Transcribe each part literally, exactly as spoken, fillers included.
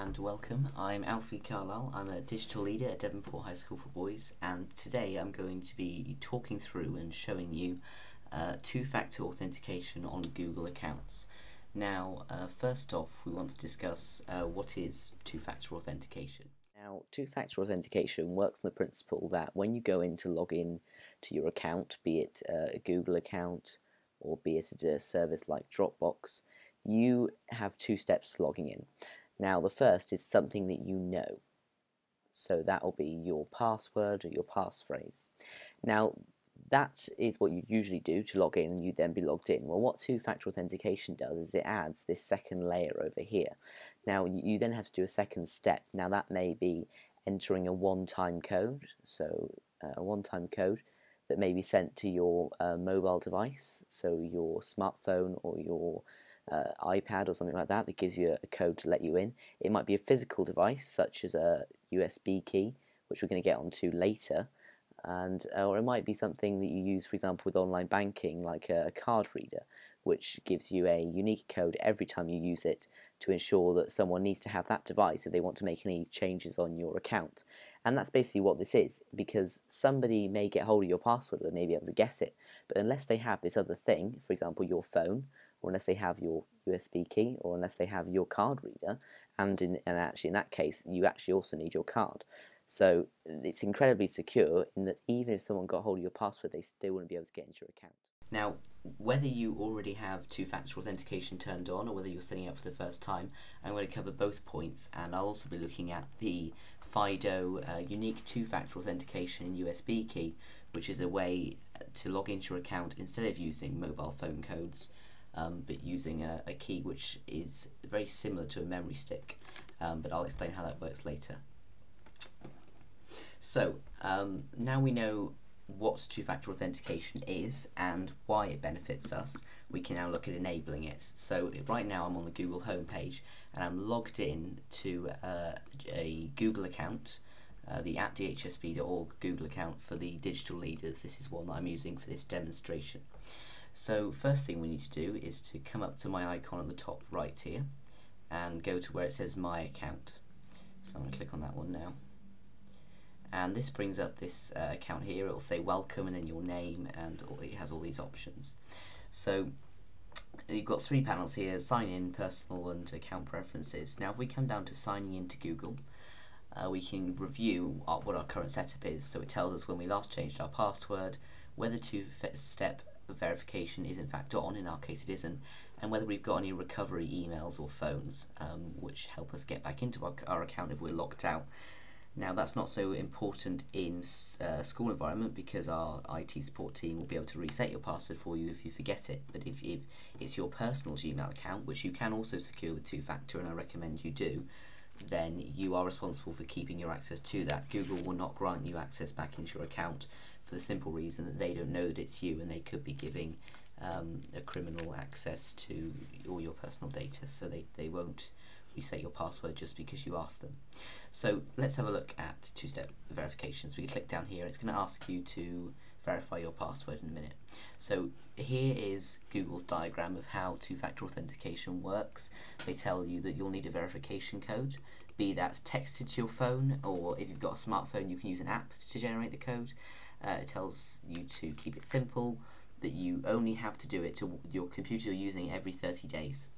and welcome. I'm Alfie Carlisle. I'm a digital leader at Devonport High School for Boys, and today I'm going to be talking through and showing you uh, two-factor authentication on Google accounts. Now, uh, first off, we want to discuss uh, what is two-factor authentication. Now, two-factor authentication works on the principle that when you go in to log in to your account, be it uh, a Google account or be it a service like Dropbox, you have two steps to logging in. Now, the first is something that you know, so that will be your password or your passphrase. Now, that is what you usually do to log in, and you then be logged in. Well, what two-factor authentication does is it adds this second layer over here. Now, you then have to do a second step. Now, that may be entering a one-time code, so a one-time code that may be sent to your uh, mobile device, so your smartphone or your Uh, iPad or something like that, that gives you a code to let you in. It might be a physical device such as a U S B key, which we're going to get onto later, and or it might be something that you use, for example, with online banking, like a card reader, which gives you a unique code every time you use it to ensure that someone needs to have that device if they want to make any changes on your account. And that's basically what this is, because somebody may get hold of your password, they may be able to guess it, but unless they have this other thing, for example your phone, or unless they have your U S B key, or unless they have your card reader, and, in, and actually in that case you actually also need your card. So it's incredibly secure in that even if someone got hold of your password, they still wouldn't be able to get into your account. Now, whether you already have two-factor authentication turned on or whether you're setting it up for the first time, I'm going to cover both points, and I'll also be looking at the FIDO uh, unique two-factor authentication U S B key, which is a way to log into your account instead of using mobile phone codes. Um, but using a, a key which is very similar to a memory stick, um, but I'll explain how that works later. So um, now we know what two-factor authentication is and why it benefits us, we can now look at enabling it. So right now I'm on the Google homepage and I'm logged in to uh, a Google account, uh, the at d h s b dot org Google account for the Digital Leaders. This is one that I'm using for this demonstration. So first thing we need to do is to come up to my icon on the top right here and go to where it says My Account. So I'm going to click on that one now. And this brings up this uh, account here. It'll say welcome and then your name, and it has all these options. So you've got three panels here: sign in, personal, and account preferences. Now if we come down to signing in to Google, uh, we can review our, what our current setup is. So it tells us when we last changed our password, whether two-step verification is in fact on, in our case it isn't, and whether we've got any recovery emails or phones um, which help us get back into our, our account if we're locked out. Now that's not so important in uh, school environment, because our I T support team will be able to reset your password for you if you forget it, but if, if it's your personal Gmail account, which you can also secure with two-factor, and I recommend you do, then you are responsible for keeping your access to that. Google will not grant you access back into your account for the simple reason that they don't know that it's you, and they could be giving um, a criminal access to all your personal data, so they, they won't reset your password just because you asked them. So let's have a look at two-step verification. So we can click down here, it's going to ask you to verify your password in a minute. So here is Google's diagram of how two-factor authentication works. They tell you that you'll need a verification code, be that texted to your phone, or if you've got a smartphone you can use an app to generate the code. Uh, it tells you to keep it simple, that you only have to do it to your computer you're using every thirty days.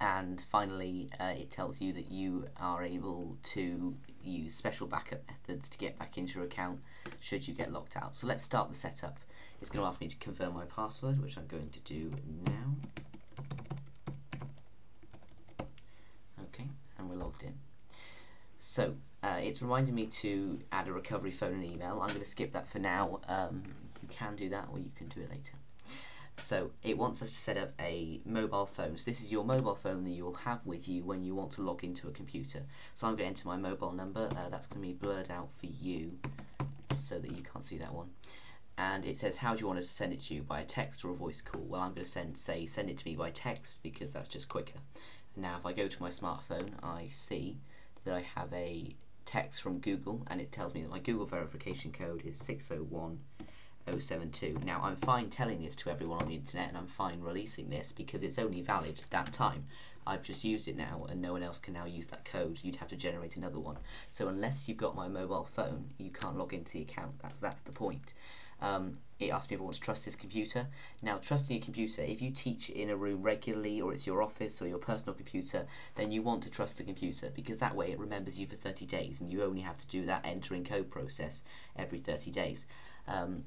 And finally, uh, it tells you that you are able to use special backup methods to get back into your account should you get locked out. So let's start the setup. It's going to ask me to confirm my password, which I'm going to do now. Okay, and we're logged in. So uh, it's reminded me to add a recovery phone and email. I'm going to skip that for now. Um, you can do that, or you can do it later. So it wants us to set up a mobile phone. So this is your mobile phone that you'll have with you when you want to log into a computer. So I'm going to enter my mobile number. Uh, that's going to be blurred out for you so that you can't see that one. And it says, how do you want us to send it to you, by a text or a voice call? Well, I'm going to send, say send it to me by text, because that's just quicker. And now if I go to my smartphone, I see that I have a text from Google, and it tells me that my Google verification code is six oh one oh seven two. Now I'm fine telling this to everyone on the internet, and I'm fine releasing this because it's only valid that time. I've just used it now and no one else can now use that code. You'd have to generate another one. So unless you've got my mobile phone, you can't log into the account. That's, that's the point. Um, it asks me if I want to trust this computer. Now, trusting a computer, if you teach in a room regularly, or it's your office or your personal computer, then you want to trust the computer, because that way it remembers you for thirty days, and you only have to do that entering code process every thirty days. Um,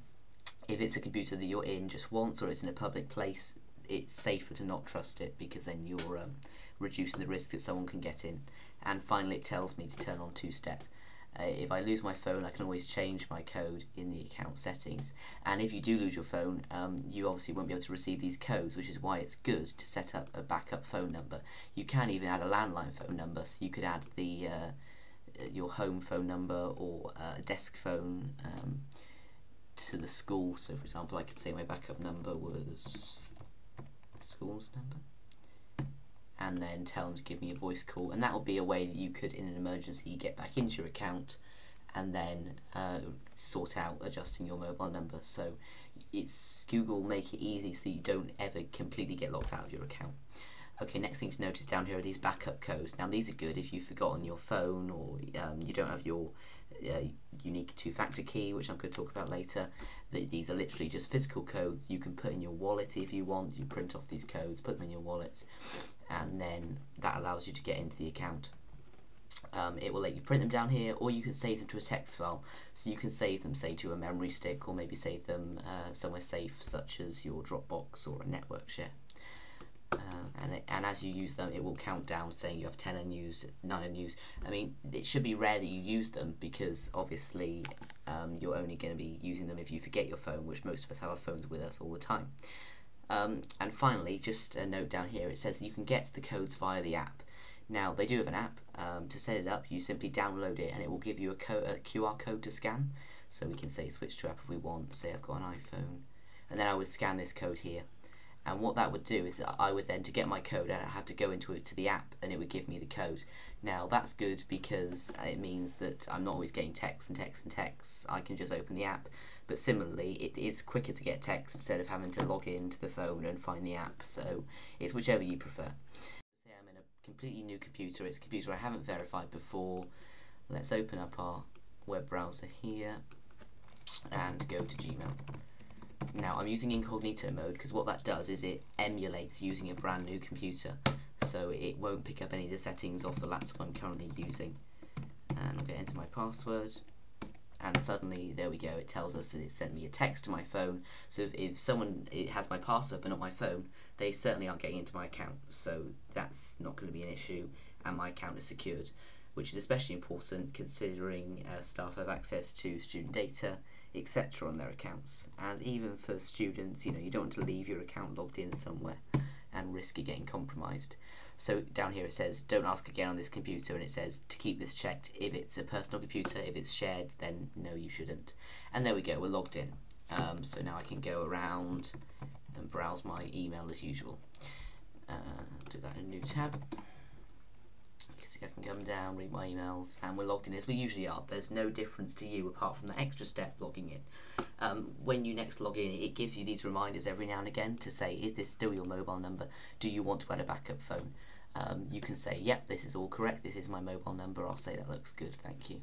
if it's a computer that you're in just once, or it's in a public place, it's safer to not trust it, because then you're um, reducing the risk that someone can get in. And finally, it tells me to turn on two-step. Uh, if I lose my phone, I can always change my code in the account settings. And if you do lose your phone, um, you obviously won't be able to receive these codes, which is why it's good to set up a backup phone number. You can even add a landline phone number, so you could add the uh, your home phone number or uh, a desk phone um, to the school. So for example, I could say my backup number was school's number, and then tell them to give me a voice call, and that would be a way that you could, in an emergency, get back into your account and then uh, sort out adjusting your mobile number. So it's Google make it easy so that you don't ever completely get locked out of your account. Okay, next thing to notice down here are these backup codes. Now these are good if you've forgotten your phone, or um, you don't have your uh, unique two-factor key, which I'm going to talk about later. The, these are literally just physical codes. You can put in your wallet if you want. You print off these codes, put them in your wallets, and then that allows you to get into the account. Um, it will let you print them down here, or you can save them to a text file. So you can save them, say, to a memory stick, or maybe save them uh, somewhere safe, such as your Dropbox or a network share. Uh, and, it, and as you use them, it will count down, saying you have ten unused, nine unused. I mean, it should be rare that you use them, because obviously um, you're only going to be using them if you forget your phone, which most of us have our phones with us all the time. Um, and finally, just a note down here, it says that you can get the codes via the app. Now, they do have an app. Um, to set it up, you simply download it and it will give you a, co a Q R code to scan. So we can say switch to app if we want. Say I've got an iPhone, and then I would scan this code here. And what that would do is that I would then, to get my code, I'd have to go into it to the app, and it would give me the code. Now that's good, because it means that I'm not always getting texts and texts and texts. I can just open the app. But similarly, it is quicker to get text instead of having to log into the phone and find the app. So it's whichever you prefer. Say I'm in a completely new computer. It's a computer I haven't verified before. Let's open up our web browser here and go to Gmail. Now I'm using incognito mode, because what that does is it emulates using a brand new computer, so it won't pick up any of the settings of the laptop I'm currently using. And I'm going to enter my password, and suddenly, there we go, it tells us that it sent me a text to my phone. So if, if someone it has my password but not my phone, they certainly aren't getting into my account, so that's not going to be an issue, and my account is secured, which is especially important considering uh, staff have access to student data, et cetera on their accounts. And even for students, you know, you don't want to leave your account logged in somewhere and risk it getting compromised. So down here it says don't ask again on this computer, and it says to keep this checked. If it's a personal computer, if it's shared, then no, you shouldn't. And there we go, we're logged in. Um, so now I can go around and browse my email as usual. Uh, do that in a new tab. I can come down, read my emails, and we're logged in as we usually are. There's no difference to you apart from the extra step logging in. Um, when you next log in, it gives you these reminders every now and again to say, is this still your mobile number? Do you want to add a backup phone? Um, you can say, yep, this is all correct, this is my mobile number, I'll say that looks good, thank you.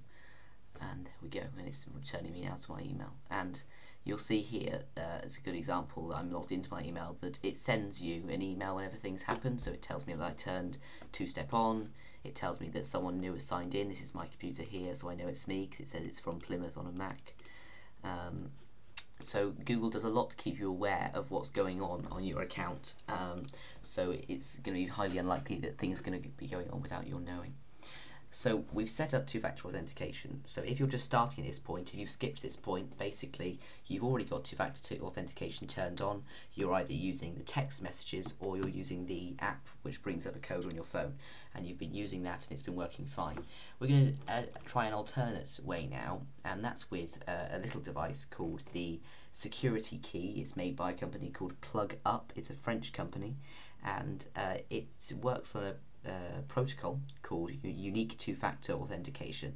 And there we go, and it's returning me now to my email. And you'll see here, uh, as a good example, I'm logged into my email, that it sends you an email whenever things happen. So it tells me that I turned two-step on, it tells me that someone new has signed in, this is my computer here, so I know it's me, because it says it's from Plymouth on a Mac. Um, so Google does a lot to keep you aware of what's going on on your account, um, so it's going to be highly unlikely that things are going to be going on without your knowing. So we've set up two-factor authentication. So if you're just starting at this point, if you've skipped this point, basically you've already got two-factor authentication turned on. You're either using the text messages or you're using the app, which brings up a code on your phone, and you've been using that and it's been working fine. We're going to uh, try an alternate way now, and that's with uh, a little device called the security key. It's made by a company called Plug Up. It's a French company, and uh, it works on a Uh, protocol called unique two-factor authentication,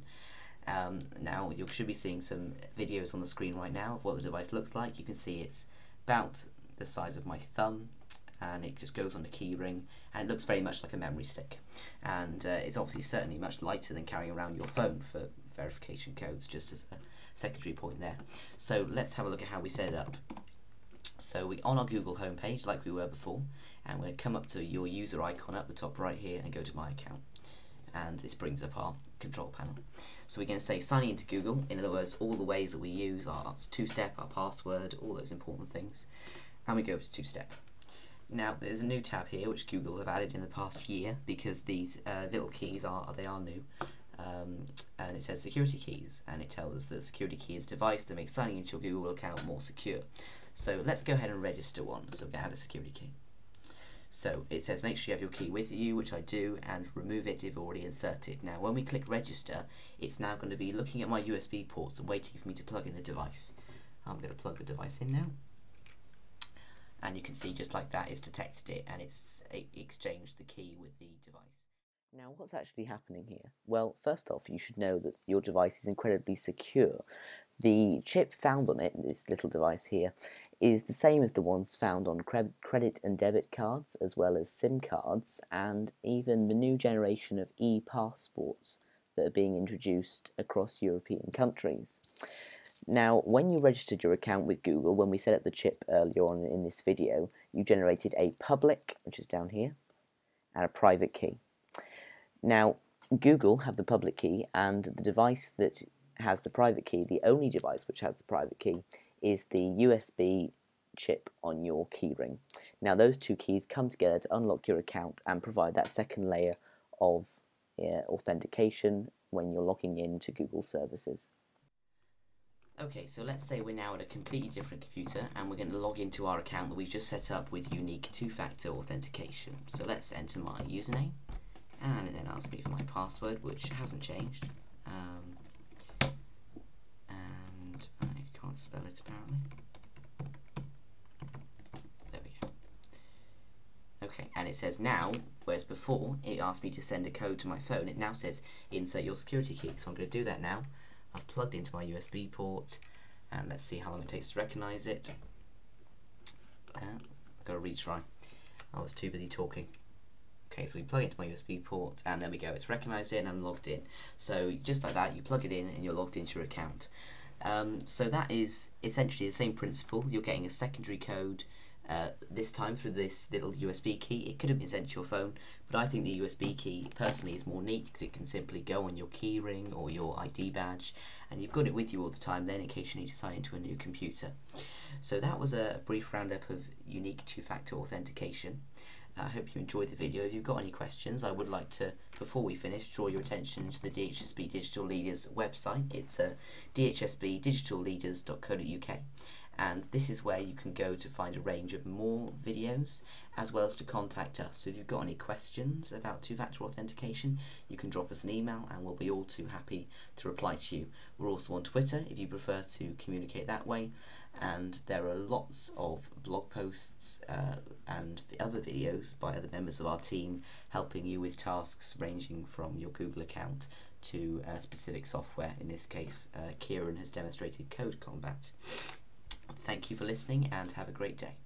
Um, now you should be seeing some videos on the screen right now of what the device looks like. You can see it's about the size of my thumb, and it just goes on a key ring, and it looks very much like a memory stick, and uh, it's obviously certainly much lighter than carrying around your phone for verification codes, just as a secondary point there. So let's have a look at how we set it up. So we're on our Google homepage like we were before, and we're going to come up to your user icon up the top right here and go to My Account, and this brings up our control panel. So we're going to say signing into Google. In other words, all the ways that we use our two-step, our password, all those important things, and we go to two-step. Now there's a new tab here which Google have added in the past year, because these uh, little keys are they are new, um, and it says security keys, and it tells us that the security key is a device that makes signing into your Google account more secure. So let's go ahead and register one. So we're going to add a security key. So it says make sure you have your key with you, which I do, and remove it if already inserted. Now when we click register, it's now going to be looking at my U S B ports and waiting for me to plug in the device. I'm going to plug the device in now, and you can see just like that it's detected it, and it's it exchanged the key with the device. Now what's actually happening here? Well, first off, you should know that your device is incredibly secure. The chip found on it, this little device here, is the same as the ones found on cre credit and debit cards, as well as SIM cards, and even the new generation of e-passports that are being introduced across European countries. Now, when you registered your account with Google, when we set up the chip earlier on in this video, you generated a public, which is down here, and a private key. Now, Google have the public key, and the device that has the private key, the only device which has the private key, is the U S B chip on your keyring. Now, those two keys come together to unlock your account and provide that second layer of uh, authentication when you're logging in to Google services. Okay, so let's say we're now at a completely different computer, and we're going to log into our account that we just set up with unique two-factor authentication. So let's enter my username, and it then asks me for my password, which hasn't changed, um, and I can't spell it apparently. There we go. Okay, and it says now, whereas before it asked me to send a code to my phone, it now says insert your security key. So I'm going to do that now. I've plugged into my U S B port, and let's see how long it takes to recognise it. Uh, I've got to retry. I was too busy talking. Okay, so we plug it into my U S B port, and there we go, it's recognised it and I'm logged in. So just like that, you plug it in and you're logged into your account. Um, so that is essentially the same principle. You're getting a secondary code, uh, this time through this little U S B key. It could have been sent to your phone, but I think the U S B key personally is more neat, because it can simply go on your key ring or your I D badge, and you've got it with you all the time then in case you need to sign into a new computer. So that was a brief roundup of unique two-factor authentication. I hope you enjoyed the video. If you've got any questions, I would like to, before we finish, draw your attention to the D H S B Digital Leaders website. It's uh, d h s b digital leaders dot co dot u k, and this is where you can go to find a range of more videos, as well as to contact us. So if you've got any questions about two-factor authentication, you can drop us an email and we'll be all too happy to reply to you. We're also on Twitter if you prefer to communicate that way. And there are lots of blog posts uh, and other videos by other members of our team helping you with tasks ranging from your Google account to uh, specific software. In this case, uh, Kieran has demonstrated Code Combat. Thank you for listening, and have a great day.